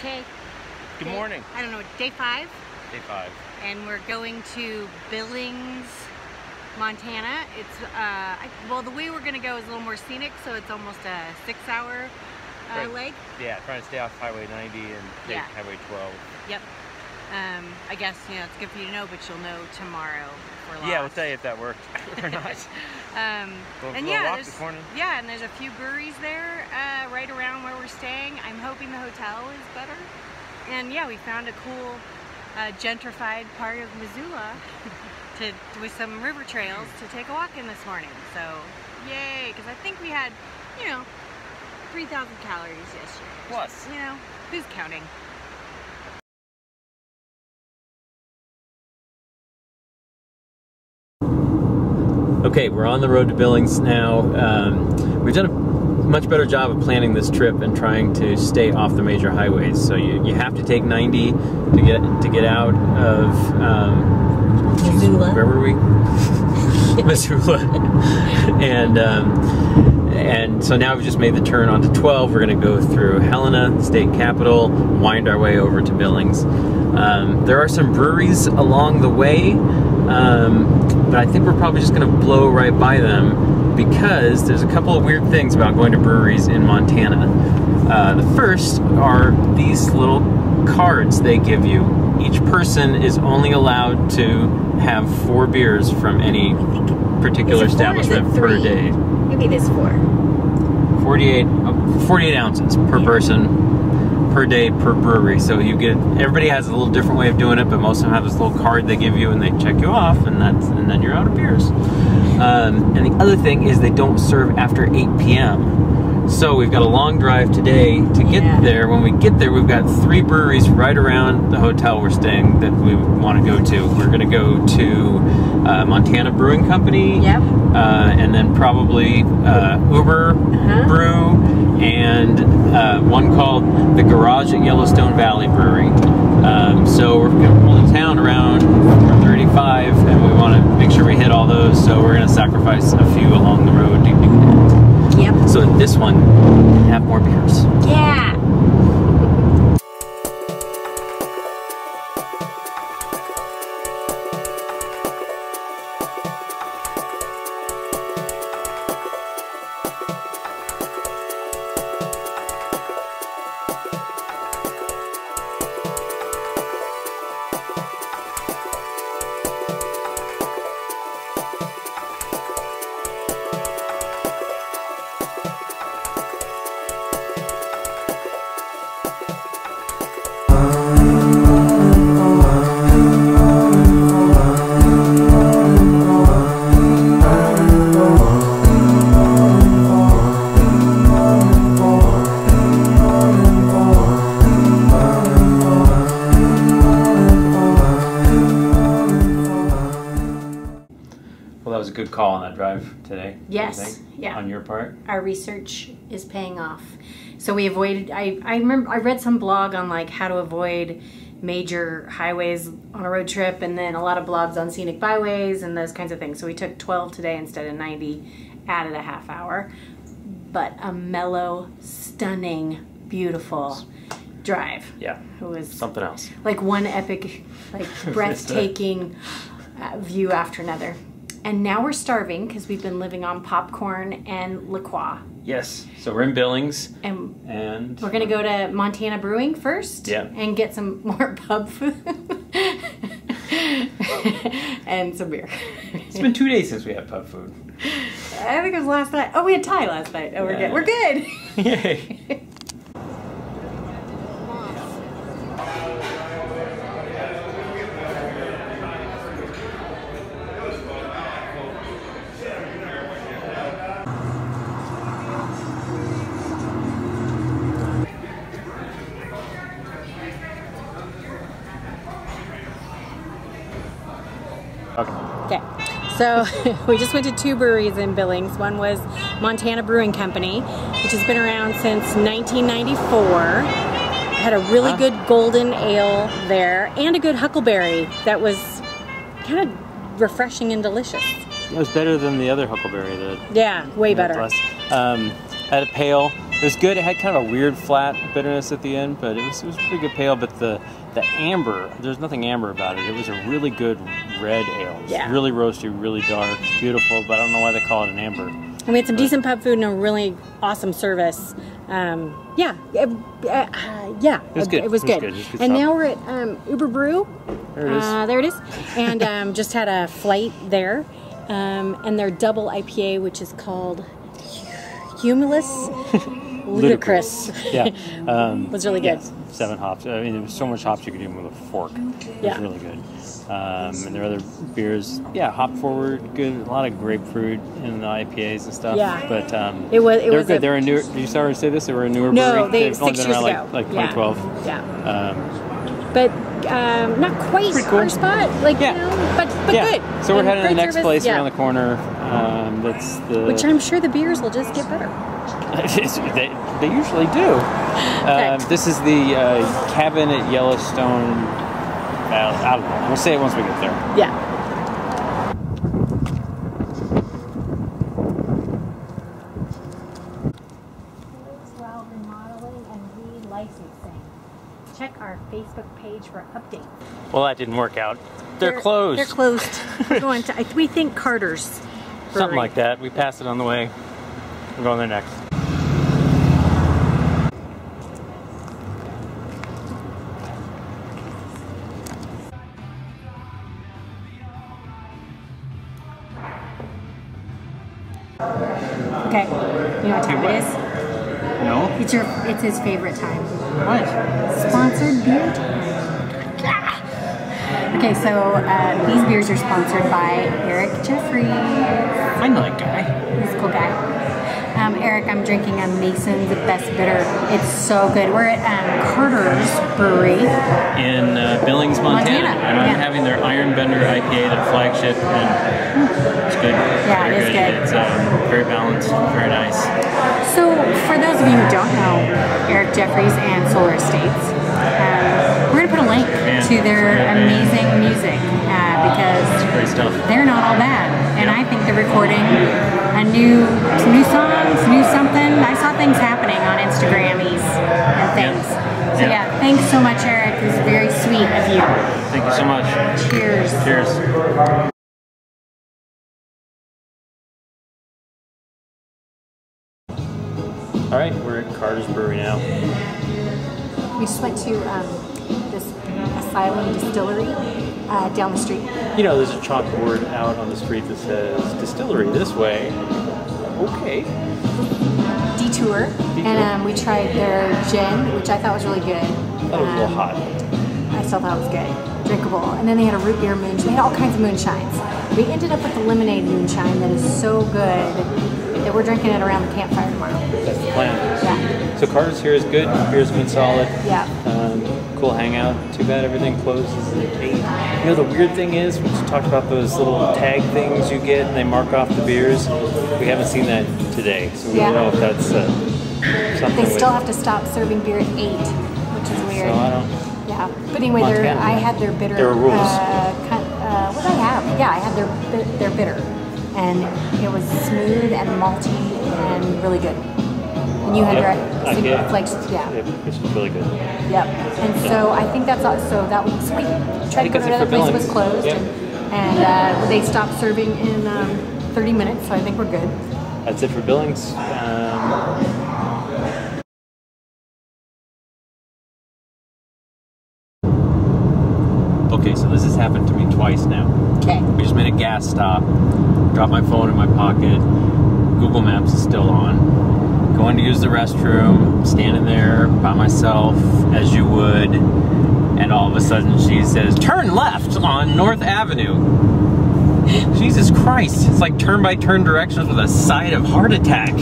Okay. Good morning. I don't know, day five? Day five. And we're going to Billings, Montana. It's, well, the way we're going to go is a little more scenic, so it's almost a 6-hour leg. Yeah, trying to stay off Highway 90 and take Highway 12. Yep. I guess, you know, it's good for you to know, but you'll know tomorrow if we're lost. Yeah, we'll tell you if that worked or not. And yeah, there's a few breweries there right around where we're staying. I'm hoping the hotel is better. And yeah, we found a cool gentrified part of Missoula with some river trails to take a walk in this morning. So, yay, because I think we had, you know, 3,000 calories yesterday. Plus. You know, who's counting? Okay, we're on the road to Billings now. We've done a much better job of planning this trip and trying to stay off the major highways. So you have to take 90 to get out of Missoula. Where were we? Missoula. And so now we've just made the turn onto 12. We're going to go through Helena, state capital, wind our way over to Billings. There are some breweries along the way. But I think we're probably just going to blow right by them because there's a couple of weird things about going to breweries in Montana. The first are these little cards they give you. Each person is only allowed to have 4 beers from any particular establishment per day. Maybe it is 4. 48 ounces per person. Per day per brewery, so you get, everybody has a little different way of doing it, but most of them have this little card they give you and they check you off, and then you're out of beers. And the other thing is they don't serve after 8 p.m. so we've got a long drive today to get there. When we get there, we've got 3 breweries right around the hotel we're staying that we want to go to. We're going to go to Montana Brewing Company, and then probably Überbrew, and one called The Garage at Yellowstone Valley Brewery. So we're going to pull in town around 4:35, and we want to make sure we hit all those, so we're going to sacrifice a few along the road to do that. Yep. So this one, have more beers. Yeah! That was a good call on that drive today. Yes, yeah. On your part, our research is paying off. So we avoided. I remember I read some blog on like how to avoid major highways on a road trip, and then a lot of blogs on scenic byways and those kinds of things. So we took 12 today instead of 90, added a half hour, but a mellow, stunning, beautiful drive. Yeah, it was something else. Like one epic, like breathtaking view after another. And now we're starving because we've been living on popcorn and LaCroix. Yes, so we're in Billings. And we're going to go to Montana Brewing first and get some more pub food and some beer. It's been 2 days since we had pub food. I think it was last night. Oh, we had Thai last night. Oh, yeah. We're good. We're good. Yay. Okay, so we just went to 2 breweries in Billings. One was Montana Brewing Company, which has been around since 1994. Had a really good golden ale there, and a good huckleberry that was kind of refreshing and delicious. It was better than the other huckleberry. Yeah, way better. I had a pale It was good. It had kind of a weird flat bitterness at the end, but it was a pretty good pale. But the amber, there's nothing amber about it. It was a really good red ale. Yeah. Really roasty, really dark, beautiful. But I don't know why they call it an amber. And we had some decent pub food and a really awesome service. Yeah. It was good. And stuff. Now we're at Überbrew. There it is. And just had a flight there, and their double IPA, which is called Humulus Ludicrous. Yeah. Was really good. Yeah, 7 hops. I mean, there was so much hops you could do with a fork. It was really good. And their other beers, hop forward, good. A lot of grapefruit in the IPAs and stuff. Yeah. But they were good. They're a newer. Did you already say this? They were a newer brewery. No, they've only been around like 2012. Yeah. But not quite our spot. But good. So we're heading to the next place around the corner. Which I'm sure the beers will just get better. They usually do. This is the cabin at Yellowstone. I don't know. We'll say it once we get there. Yeah. While remodeling and relicensing, check our Facebook page for updates. Well, that didn't work out. They're closed. They're closed. We're going to, we think, Carter's Brewery. Something like that. We passed it on the way. We're going there next. Okay. You know what time it is? No. It's his favorite time. What? Sponsored beer time. Okay, so these beers are sponsored by Eric Jeffries. I know that guy. He's a cool guy. Eric, I'm drinking a Mason's Best Bitter. It's so good. We're at Carter's Brewery in Billings, Montana. And I'm having their Ironbender IPA, their flagship, and it's good. Yeah, it is good. It's very balanced, very nice. So, for those of you who don't know, Eric Jeffries and Solar Estates, we're going to put a link to their amazing music because great stuff. They're not all bad. And I think they're recording some new songs, new something. I saw things happening on Instagrammies and things. Yep. So thanks so much, Eric. It was very sweet of you. Thank you so much. Cheers. Cheers. All right, we're at Carter's Brewery now. We just went to this Asylum Distillery. Down the street. You know, there's a chalkboard out on the street that says, distillery this way. Okay. Detour. And we tried their gin, which I thought was really good. That was a little hot. I still thought it was good. Drinkable. And then they had a root beer moonshine. They had all kinds of moonshines. We ended up with the lemonade moonshine that is so good that we're drinking it around the campfire tomorrow. That's the plan. Yeah. So Carter's here is good. Beer's been solid. Yeah. Cool hangout. Too bad everything closes at 8. You know, the weird thing is, we just talked about those little tag things you get and they mark off the beers. We haven't seen that today, so we don't know if that's something. They still have to stop serving beer at 8, which is weird. So I don't. Yeah, but anyway, I had their bitter. There are rules. What did I have? Yeah, I had their bitter, and it was smooth and malty and really good. And you had your flakes, which is really good. Yep. And so I think that's all. So that was sweet. Tried to go to another place that was closed, and they stopped serving in 30 minutes. So I think we're good. That's it for Billings. Okay, so this has happened to me twice now. Okay. We just made a gas stop. Dropped my phone in my pocket. Google Maps is still on. Going to use the restroom, standing there by myself as you would, and all of a sudden she says, "Turn left on North Avenue." Jesus Christ, it's like turn-by-turn directions with a side of heart attack.